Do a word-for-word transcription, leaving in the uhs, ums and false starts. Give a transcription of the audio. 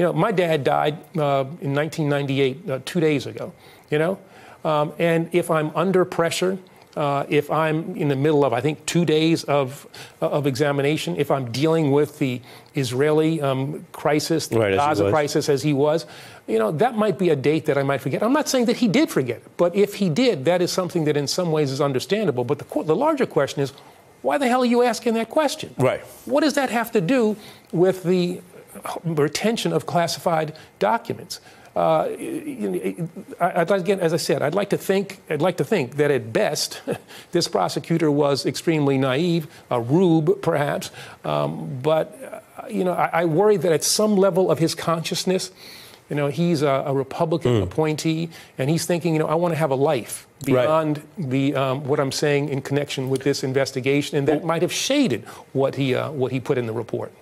You know, my dad died uh, in nineteen ninety-eight, uh, two days ago, you know? Um, and if I'm under pressure, uh, if I'm in the middle of, I think, two days of, uh, of examination, if I'm dealing with the Israeli um, crisis, the right, Gaza as crisis as he was, you know, that might be a date that I might forget. I'm not saying that he did forget, but if he did, that is something that in some ways is understandable. But the, the larger question is, why the hell are you asking that question? Right. What does that have to do with the retention of classified documents? Uh, I'd like, again, as I said, I'd like to think, I'd like to think that at best, this prosecutor was extremely naive, a rube perhaps, um, but uh, you know, I, I worry that at some level of his consciousness, you know, he's a, a Republican mm. appointee, and he's thinking, you know, I want to have a life beyond right. the um, what I'm saying in connection with this investigation, and that well, might have shaded what he uh, what he put in the report.